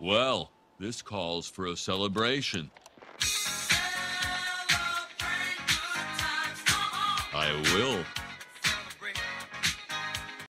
Well, this calls for a celebration. Celebrate good times, come on. I will.